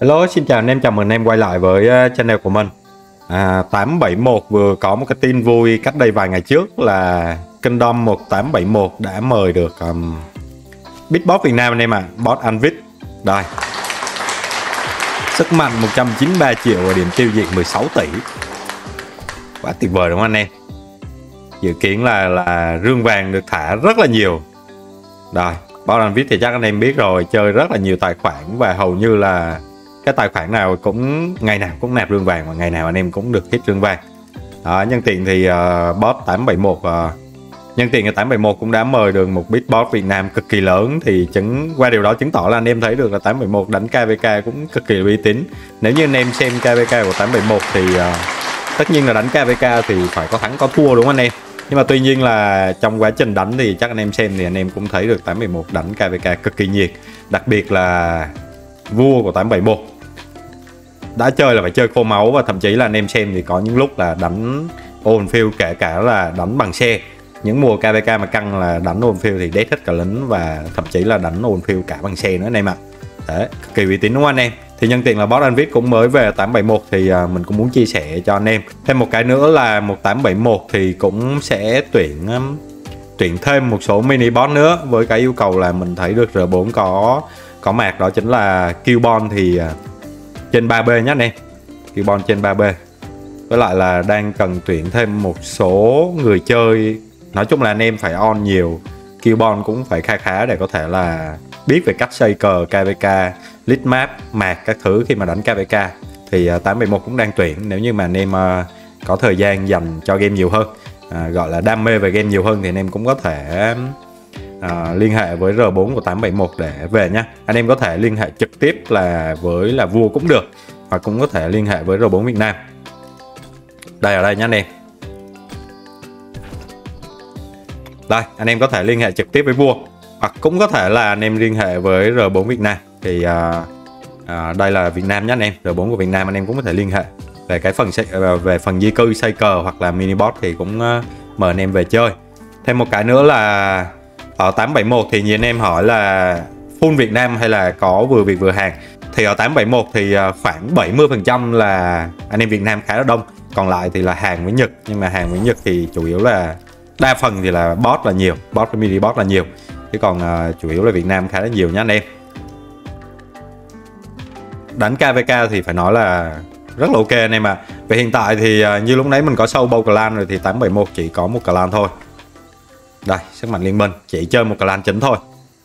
Hello, xin chào anh em, chào mừng anh em quay lại với channel của mình. 871 vừa có một cái tin vui cách đây vài ngày trước là Kingdom 1871 đã mời được Bitbox Việt Nam anh em ạ, Boss Anh Vịt. Đây. Sức mạnh 193 triệu và điểm tiêu diệt 16 tỷ. Quá tuyệt vời đúng không anh em? Dự kiến là rương vàng được thả rất là nhiều. Rồi, Boss Anh Vịt thì chắc anh em biết rồi, chơi rất là nhiều tài khoản và hầu như là cái tài khoản nào cũng ngày nào cũng nạp rương vàng và ngày nào anh em cũng được hit rương vàng. Đó, nhân tiện thì Boss 871 nhân tiện 871 cũng đã mời được một Bitbox Việt Nam cực kỳ lớn, thì qua điều đó chứng tỏ là anh em thấy được là 871 đánh KvK cũng cực kỳ uy tín. Nếu như anh em xem KvK của 871 thì tất nhiên là đánh KvK thì phải có thắng có thua đúng không anh em? Nhưng mà tuy nhiên là trong quá trình đánh thì chắc anh em xem thì anh em cũng thấy được 871 đánh KvK cực kỳ nhiệt. Đặc biệt là vua của 871 đã chơi là phải chơi khô máu, và thậm chí là anh em xem thì có những lúc là đánh on field, kể cả là đánh bằng xe. Những mùa KvK mà căng là đánh on field thì dead hết cả lính, và thậm chí là đánh on field cả bằng xe nữa anh em ạ. Đấy, cực kỳ uy tín đúng không anh em? Thì nhân tiện là Boss Anh Vịt cũng mới về 871 thì mình cũng muốn chia sẻ cho anh em. Thêm một cái nữa là 1871 thì cũng sẽ tuyển thêm một số mini boss nữa, với cái yêu cầu là mình thấy được R4 có mạc, đó chính là Killbon thì trên 3B nhé anh em. Killbon trên 3B. Với lại là đang cần tuyển thêm một số người chơi. Nói chung là anh em phải on nhiều, Killbon cũng phải khá khá để có thể là biết về cách xây cờ KvK, lead map, mạc các thứ khi mà đánh KvK. Thì 871 cũng đang tuyển, nếu như mà anh em có thời gian dành cho game nhiều hơn, gọi là đam mê về game nhiều hơn, thì anh em cũng có thể liên hệ với R4 của 871 để về nhé. Anh em có thể liên hệ trực tiếp là với là vua cũng được, hoặc cũng có thể liên hệ với R4 Việt Nam. Đây, ở đây nhé anh em. Đây, anh em có thể liên hệ trực tiếp với vua, hoặc cũng có thể là anh em liên hệ với R4 Việt Nam. Thì đây là Việt Nam nhé anh em, R4 của Việt Nam anh em cũng có thể liên hệ. Về cái phần di cư, xây cờ hoặc là mini boss thì cũng mời anh em về chơi. Thêm một cái nữa là ở 871 thì nhiều anh em hỏi là full Việt Nam hay là có vừa việc vừa hàng. Thì ở 871 thì khoảng 70% là anh em Việt Nam khá là đông, còn lại thì là hàng với Nhật. Nhưng mà hàng với Nhật thì chủ yếu là đa phần thì là boss là nhiều, boss với mini boss là nhiều, chứ còn chủ yếu là Việt Nam khá là nhiều nhá anh em. Đánh KvK thì phải nói là rất là ok anh em ạ. Vậy hiện tại thì như lúc nãy mình có sâu bầu clan rồi, thì 871 chỉ có một clan thôi. Đây, sức mạnh liên minh chỉ chơi một clan chính thôi.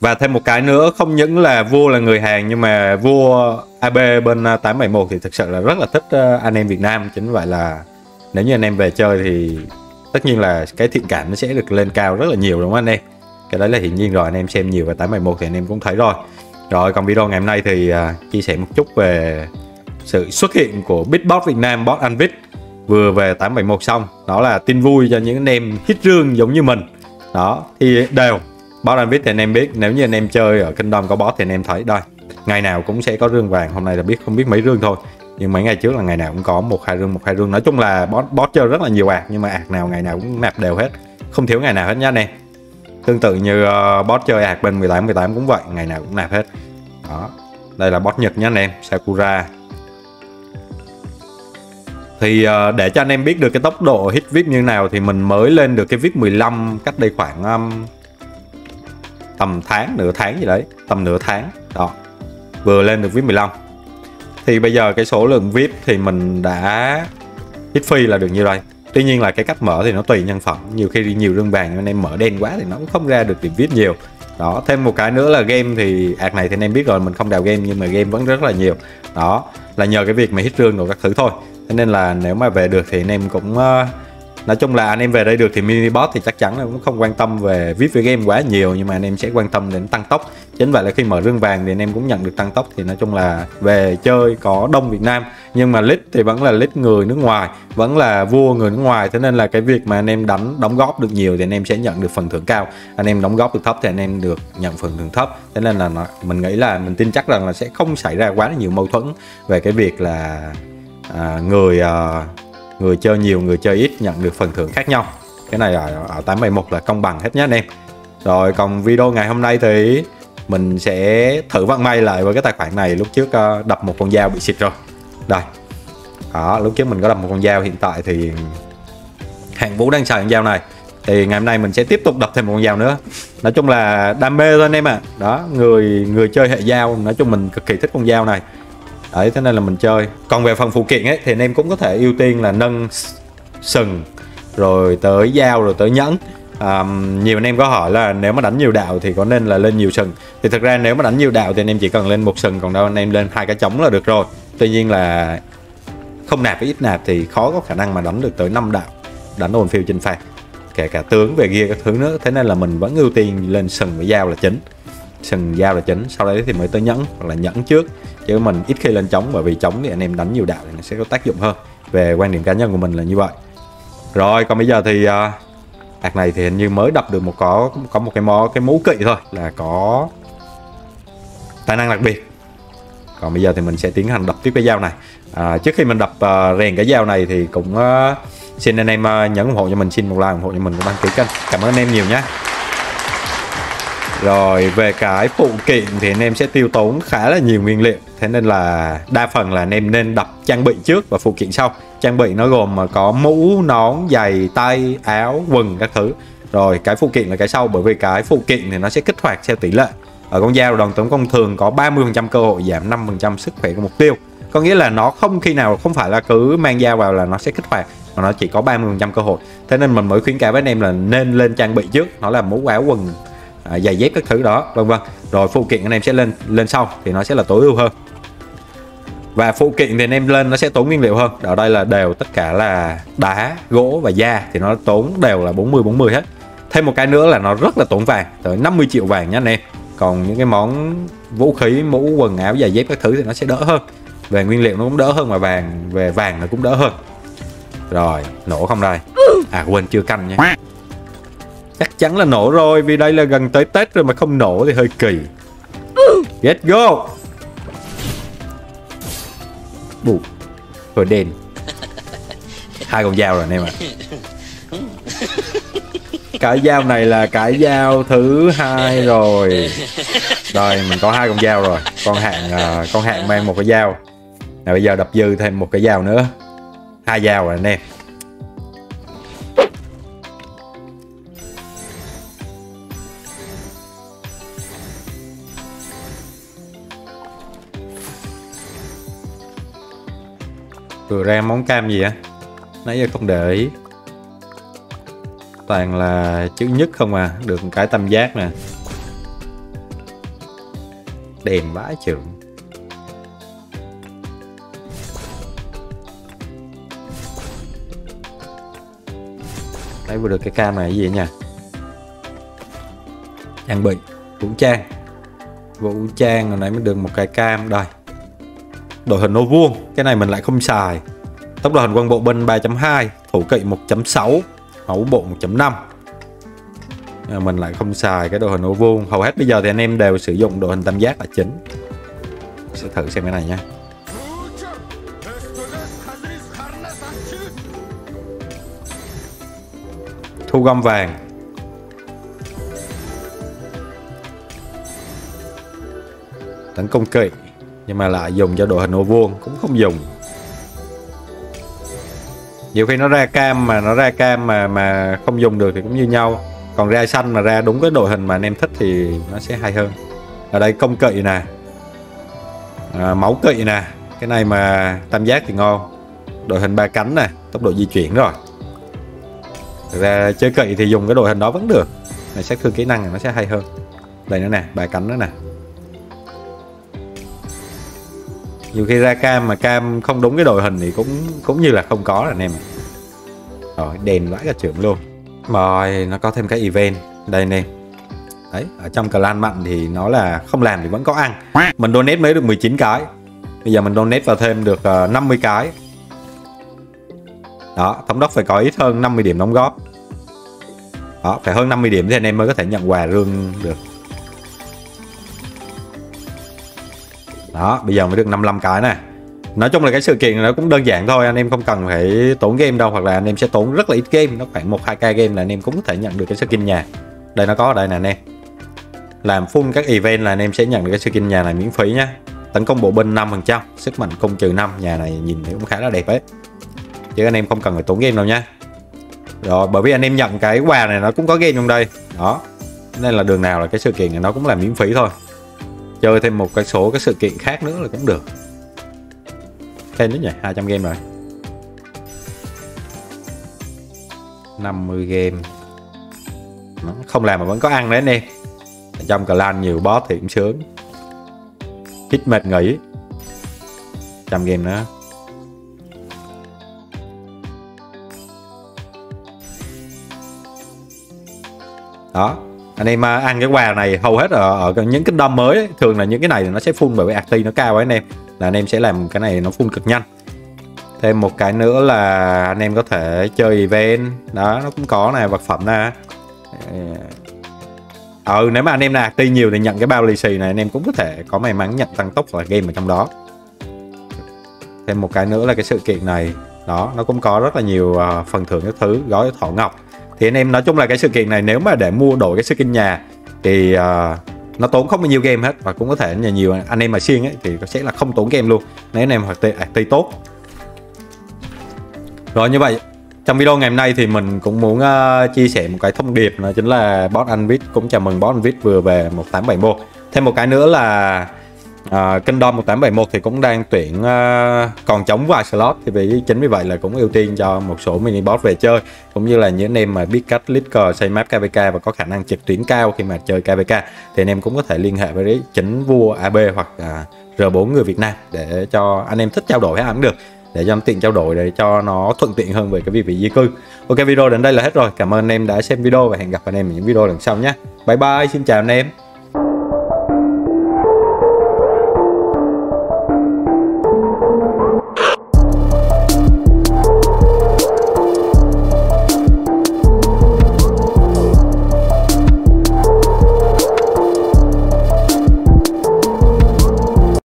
Và thêm một cái nữa, không những là vua là người Hàn, nhưng mà vua AB bên 871 thì thực sự là rất là thích anh em Việt Nam. Chính vậy là nếu như anh em về chơi thì tất nhiên là cái thiện cảm nó sẽ được lên cao rất là nhiều đúng không anh em? Cái đấy là hiển nhiên rồi, anh em xem nhiều về 871 thì anh em cũng thấy rồi. Rồi, còn video ngày hôm nay thì chia sẻ một chút về sự xuất hiện của Bitbox Việt Nam, Boss Anh Vịt vừa về 871 xong. Đó là tin vui cho những anh em hit rương giống như mình. Đó, thì đều Boss Anh Vịt thì anh em biết, nếu như anh em chơi ở Kingdom có boss thì anh em thấy đây, ngày nào cũng sẽ có rương vàng. Hôm nay là không biết mấy rương thôi, nhưng mấy ngày trước là ngày nào cũng có một hai rương. Nói chung là boss chơi rất là nhiều ạc, nhưng mà ạc nào ngày nào cũng nạp đều hết, không thiếu ngày nào hết nhá anh em. Tương tự như boss chơi ạc bên 18 cũng vậy, ngày nào cũng nạp hết. Đó, đây là boss Nhật nhá anh em, Sakura. Thì để cho anh em biết được cái tốc độ hit VIP như nào thì mình mới lên được cái VIP 15 cách đây khoảng tầm nửa tháng gì đấy, tầm nửa tháng. Đó, vừa lên được VIP 15. Thì bây giờ cái số lượng VIP thì mình đã hit free là được như đây. Tuy nhiên là cái cách mở thì nó tùy nhân phẩm, nhiều khi nhiều rương vàng anh em mở đen quá thì nó cũng không ra được điểm VIP nhiều. Đó, thêm một cái nữa là game thì ạc này thì anh em biết rồi, mình không đào game nhưng mà game vẫn rất là nhiều. Đó, là nhờ cái việc mà hit rương rồi các thứ thôi. Thế nên là nếu mà về được thì anh em cũng nói chung là anh em về đây được thì mini boss thì chắc chắn là cũng không quan tâm về VIP với game quá nhiều, nhưng mà anh em sẽ quan tâm đến tăng tốc. Chính vậy là khi mở rương vàng thì anh em cũng nhận được tăng tốc. Thì nói chung là về chơi có đông Việt Nam, nhưng mà lead thì vẫn là lead người nước ngoài, vẫn là vua người nước ngoài. Thế nên là cái việc mà anh em đóng góp được nhiều thì anh em sẽ nhận được phần thưởng cao, anh em đóng góp được thấp thì anh em được nhận phần thưởng thấp. Thế nên là mình nghĩ là mình tin chắc rằng là sẽ không xảy ra quá nhiều mâu thuẫn về cái việc là người chơi nhiều, người chơi ít nhận được phần thưởng khác nhau. Cái này ở 871 là công bằng hết nhé anh em. Rồi, còn video ngày hôm nay thì Mình sẽ thử vận may lại với cái tài khoản này. Lúc trước đập một con dao bị xịt rồi. Đây. Đó, lúc trước mình có đập một con dao, hiện tại thì Hàng Vũ đang xài con dao này. Thì ngày hôm nay mình sẽ tiếp tục đập thêm một con dao nữa. Nói chung là đam mê thôi anh em ạ. Đó, người chơi hệ dao, nói chung mình cực kỳ thích con dao này. Đấy, thế nên là mình chơi. Còn về phần phụ kiện ấy, thì anh em cũng có thể ưu tiên là nâng sừng, rồi tới dao, rồi tới nhẫn. Nhiều anh em có hỏi là nếu mà đánh nhiều đạo thì có nên là lên nhiều sừng. Thì thực ra nếu mà đánh nhiều đạo thì anh em chỉ cần lên một sừng, còn đâu anh em lên 2 cái trống là được rồi. Tuy nhiên là không nạp với ít nạp thì khó có khả năng mà đánh được tới 5 đạo, đánh ồn phiêu chinh phạt, kể cả tướng về ghia các thứ nữa. Thế nên là mình vẫn ưu tiên lên sừng với dao là chính. Sừng dao là chính, sau đấy thì mới tới nhẫn hoặc là nhẫn trước. Chứ mình ít khi lên trống, bởi vì trống thì anh em đánh nhiều đạo thì nó sẽ có tác dụng hơn. Về quan điểm cá nhân của mình là như vậy. Rồi còn bây giờ thì hạt này thì hình như mới đập được một có một cái mũ kỵ thôi, là có tài năng đặc biệt. Còn bây giờ thì mình sẽ tiến hành đập tiếp cái dao này. Trước khi mình đập rèn cái dao này thì cũng xin anh em nhấn ủng hộ cho mình, xin một like ủng hộ cho mình, đăng ký kênh. Cảm ơn anh em nhiều nhé. Rồi về cái phụ kiện thì anh em sẽ tiêu tốn khá là nhiều nguyên liệu. Thế nên là đa phần là anh em nên đập trang bị trước và phụ kiện sau. Trang bị nó gồm có mũ, nón, giày, tay, áo, quần các thứ. Rồi cái phụ kiện là cái sau, bởi vì cái phụ kiện thì nó sẽ kích hoạt theo tỷ lệ. Ở con dao đòn tấn công thường có 30% cơ hội giảm 5% sức khỏe của mục tiêu. Có nghĩa là nó không khi nào, không phải là cứ mang dao vào là nó sẽ kích hoạt, mà nó chỉ có 30% cơ hội. Thế nên mình mới khuyến cáo với anh em là nên lên trang bị trước, nó là mũ, áo, quần, giày dép các thứ đó, vân vân. Rồi phụ kiện anh em sẽ lên sau thì nó sẽ là tối ưu hơn. Và phụ kiện thì anh em lên nó sẽ tốn nguyên liệu hơn. Ở đây là đều tất cả là đá, gỗ và da, thì nó tốn đều là 40-40 hết. Thêm một cái nữa là nó rất là tốn vàng, tới 50 triệu vàng nhé anh em. Còn những cái món vũ khí, mũ, quần áo, giày dép các thứ thì nó sẽ đỡ hơn. Về nguyên liệu nó cũng đỡ hơn, mà về vàng nó cũng đỡ hơn. Rồi, nổ không đây? À quên, chưa canh nha. Chắc chắn là nổ rồi, vì đây là gần tới Tết rồi mà không nổ thì hơi kỳ. Let's go. Bù, hồi đen. 2 con dao rồi anh em ạ. Cái dao này là cái dao thứ 2 rồi. Rồi mình có 2 con dao rồi. Con hạng mang một cái dao. Nào bây giờ đập dư thêm một cái dao nữa. 2 dao rồi anh em. Vừa ra món cam gì á, nãy giờ không để ý. Toàn là chữ nhất không à. Được một cái tam giác nè. Đèn vãi trưởng. Đấy vừa được cái cam này cái gì nha. Trang bị Vũ trang rồi, nãy mới được một cái cam. Đây, đội hình ô vuông, cái này mình lại không xài. Tốc độ hình quân bộ binh 3.2, thủ kỵ 1.6, mẫu bộ 1.5. Mình lại không xài cái đội hình ô vuông. Hầu hết bây giờ thì anh em đều sử dụng đội hình tam giác là chính. Sẽ thử xem cái này nha. Thu gom vàng. Tấn công kỵ, nhưng mà lại dùng cho đội hình ô vuông, cũng không dùng. Nhiều khi nó ra cam mà không dùng được thì cũng như nhau. Còn ra xanh mà ra đúng cái đội hình mà anh em thích thì nó sẽ hay hơn. Ở đây công kỵ nè, mẫu kỵ nè, cái này mà tam giác thì ngon. Đội hình ba cánh nè, tốc độ di chuyển rồi. Thực ra chơi kỵ thì dùng cái đội hình đó vẫn được. Này sát thương kỹ năng thì nó sẽ hay hơn. Đây nữa nè, ba cánh nữa nè. Nhiều khi ra cam mà cam không đúng cái đội hình thì cũng như là không có rồi anh em. Rồi đèn vãi cả trưởng luôn. Rồi nó có thêm cái event đây anh em. Đấy, ở trong clan mạnh thì nó là không làm thì vẫn có ăn. Mình donate mới được 19 cái. Bây giờ mình donate vào thêm được 50 cái. Đó, thống đốc phải có ít hơn 50 điểm đóng góp. Đó, phải hơn 50 điểm thì anh em mới có thể nhận quà rương được. Đó, bây giờ mới được 55 cái nè. Nói chung là cái sự kiện này nó cũng đơn giản thôi, anh em không cần phải tốn game đâu, hoặc là anh em sẽ tốn rất là ít game, nó khoảng 1-2k game là anh em cũng có thể nhận được cái skin nhà. Đây nó có ở đây nè anh em. Làm full các event là anh em sẽ nhận được cái skin nhà này miễn phí nhé. Tấn công bộ binh 5%, sức mạnh công trừ 5. Nhà này nhìn thì cũng khá là đẹp đấy, chứ anh em không cần phải tốn game đâu nha. Rồi, bởi vì anh em nhận cái quà này nó cũng có game trong đây đó, nên là đường nào là cái sự kiện này nó cũng là miễn phí thôi. Chơi thêm một cái số cái sự kiện khác nữa là cũng được. Thêm nữa nhỉ, 200 game rồi, 50 game không làm mà vẫn có ăn đấy anh em. Trong clan nhiều boss thì cũng sướng, ít mệt nghỉ. 100 game nữa. Đó, anh em ăn cái quà này hầu hết ở những cái đom mới ấy. Thường là những cái này nó sẽ full bởi vì acti nó cao ấy anh em, là anh em sẽ làm cái này nó full cực nhanh. Thêm một cái nữa là anh em có thể chơi event đó, nó cũng có này, vật phẩm nè. Nếu mà anh em là acti nhiều thì nhận cái bao lì xì này anh em cũng có thể có may mắn nhận tăng tốc và game ở trong đó. Thêm một cái nữa là cái sự kiện này đó, nó cũng có rất là nhiều phần thưởng các thứ, gói thỏ ngọc. Thì anh em nói chung là cái sự kiện này nếu mà để mua đổi cái skin nhà thì nó tốn không bao nhiêu game hết, và cũng có thể nhiều anh em mà siêng ấy thì sẽ là không tốn game luôn nếu anh em hoặc acti tốt. Rồi, như vậy trong video ngày hôm nay thì mình cũng muốn chia sẻ một cái thông điệp, đó chính là Boss Anh Vịt cũng chào mừng Boss Anh Vịt vừa về 1871. Thêm một cái nữa là Kingdom 1871 thì cũng đang tuyển còn trống vài slot, thì vì chính vì vậy là cũng ưu tiên cho một số mini boss về chơi, cũng như là những anh em mà biết cách lead cờ, xây map KvK và có khả năng trực tuyến cao khi mà chơi KvK thì anh em cũng có thể liên hệ với chính vua AB hoặc R4 người Việt Nam để cho anh em thích trao đổi hay cũng được, để cho em tiện trao đổi, để cho nó thuận tiện hơn về cái việc di cư. Ok, video đến đây là hết rồi. Cảm ơn anh em đã xem video và hẹn gặp anh em ở những video lần sau nhé. Bye bye, xin chào anh em.